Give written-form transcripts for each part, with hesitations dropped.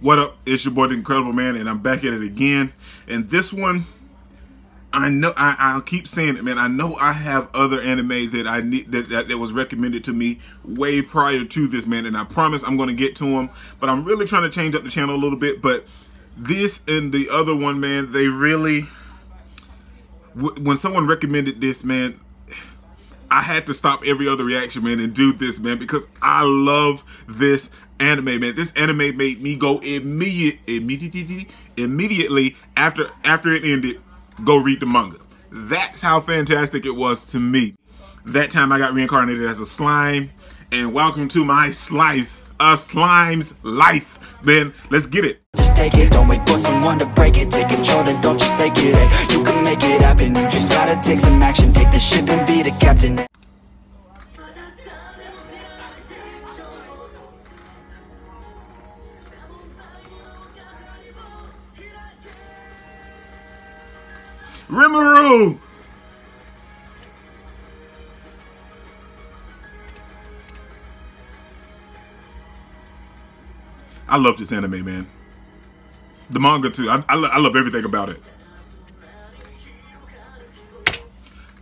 What up? It's your boy, the Incredible Man, and I'm back at it again. And this one, I know I'll keep saying it, man. I know I have other anime that I need that was recommended to me way prior to this, man. And I promise I'm going to get to them. But I'm really trying to change up the channel a little bit. But this and the other one, man, they really, when someone recommended this, man, I had to stop every other reaction, man, and do this, man, because I love this anime, man. This anime made me go immediately after it ended, go read the manga. That's how fantastic it was to me. That Time I Got Reincarnated as a Slime, and welcome to my life, a slime's life, man. Let's get it. Just take it, don't wait for someone to break it. Take control, then don't just take it. Hey, you can make it happen. You just gotta take some action. Take the ship and be the captain. Rimuru! I love this anime, man. The manga, too. I love everything about it.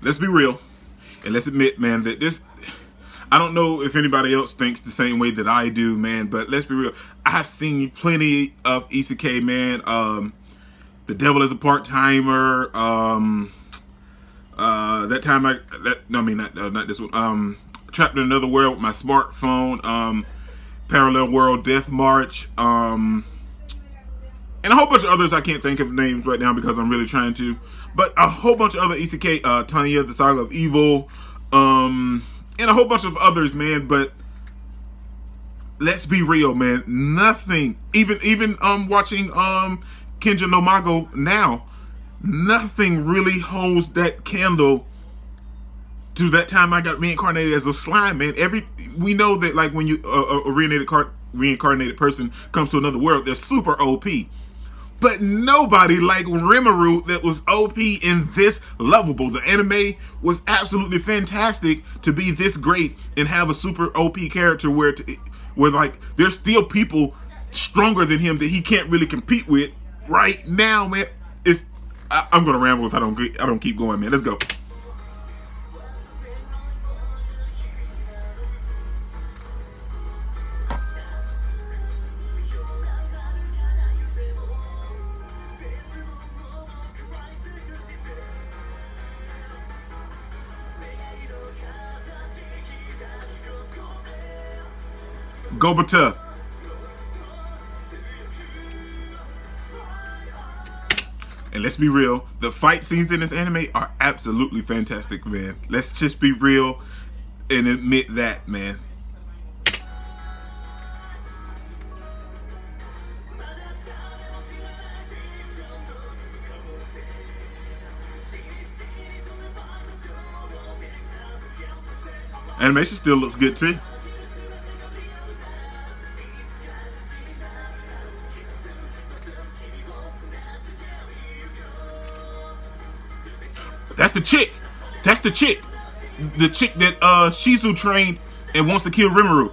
Let's be real. And let's admit, man, that this... I don't know if anybody else thinks the same way that I do, man. But let's be real. I've seen plenty of isekai, man. The Devil is a Part-Timer. Not this one. Trapped in Another World with My Smartphone. Parallel World, Death March. And a whole bunch of others. I can't think of names right now because I'm really trying to. But a whole bunch of other isekai. Tanya, the Saga of Evil. And a whole bunch of others, man. But let's be real, man. Nothing. Even watching Kenja no Mago now, nothing really holds that candle to That Time I Got Reincarnated as a Slime, man. We know that, like, when you a reincarnated person comes to another world, they're super OP. But nobody like Rimuru that was OP in this lovable. The anime was absolutely fantastic to be this great and have a super OP character where like there's still people stronger than him that he can't really compete with. Right now, man, it's... I'm gonna ramble if I don't keep going, man. Let's go. Gobata. And let's be real, the fight scenes in this anime are absolutely fantastic, man. Let's just be real and admit that, man. Animation still looks good, too. That's the chick. That's the chick. The chick that Shizu trained and wants to kill Rimuru.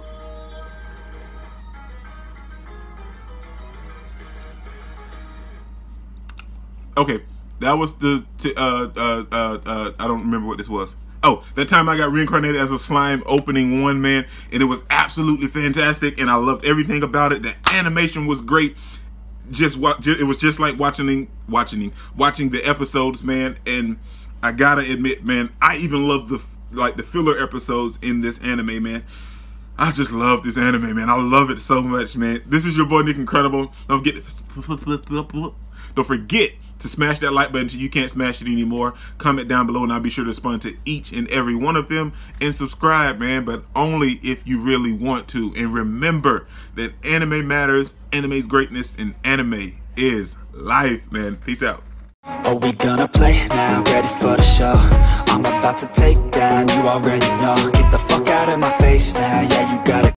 Okay, that was the... I don't remember what this was. Oh, That Time I Got Reincarnated as a Slime opening one, man. And it was absolutely fantastic. And I loved everything about it. The animation was great. It was just like watching the episodes, man. And I gotta admit, man, I even love the filler episodes in this anime, man. I just love this anime, man. I love it so much, man. This is your boy, Nickincredible. Don't forget to smash that like button until you can't smash it anymore. Comment down below and I'll be sure to respond to each and every one of them. And subscribe, man, but only if you really want to. And remember that anime matters, anime's greatness, and anime is life, man. Peace out. Are we gonna play now? Ready for the show? I'm about to take down, you already know. Get the fuck out of my face now, yeah, you gotta